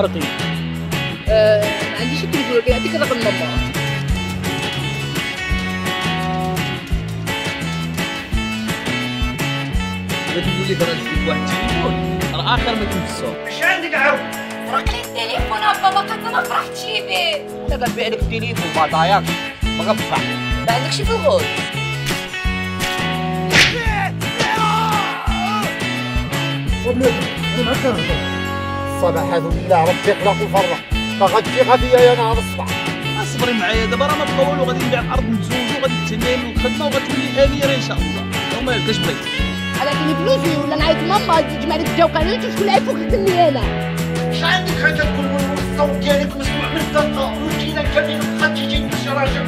عرقي. ما عنديش التليفون، اعطيك رقم ماما. بغيت نقول لك راه جبت واحد التليفون راه اخر ما كنت في السوق. واش عندك عاود؟ سرق لي التليفون ابا، ما قد ما فرحتش بيه. انت غنبيع لك التليفون بطاياك ما غنفرح. ما عندكش في الغول. الصباح هذو بالله ربي خلق وفرح، ما غاتجي غادي يا نهار الصباح. اصبري معايا دابا راه ما بطول وغادي نبيع الارض نتزوجو وغادي نتهنى والخدمه وغتولي اميره ان شاء الله. لو ما كاش بغيت على كلي فلوسي ولا نعيط لماما تجمع لي الجوقانات وشكون اللي عيفوك مني انا. شحال عندك حاجه تقول والصوت ديالك مسموع من الزنقه والكيله كامله بقات تجي لك شي راجل.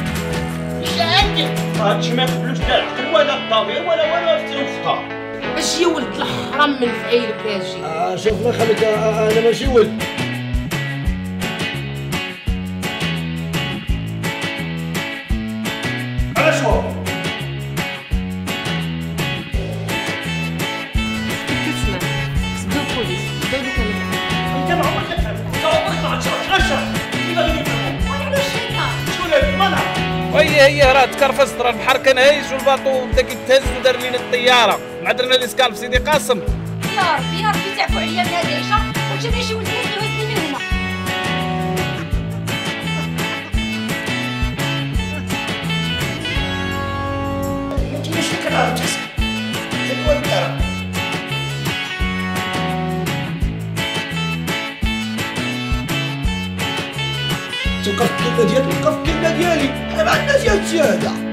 واش عندك؟ هادشي ما يقبلوش لا العقل ولا الضمير ولا التوفيق. ماشي ولد الحرام من فعيلك راجل. شوف الله يخليك انا ماشي ولد. علاش هو؟ كتسمع سدو البوليس سدو الكلام. انت ما عمرك كتعرف، انت عمرك ما غتشرح عشرة كيما غادي نفهمو. وعلاش الشيطان؟ شكون هاد المنعم؟ هي راه تكرفصت، راه البحر كان هايج والباطو بدا كيتهز ودار لينا الطياره. معدرنا الاسكال في سيدي قاسم. يا ربي يا ربي تعفو عليا من هاد العيشه وجاب لي شي ولد يهزني من هنا. انت ماشي كتعرف تحسب، انت هو الكرم. توقف الكلمه ديالك وقف الكلمه ديالي، انا ما عندناش هادشي هذا.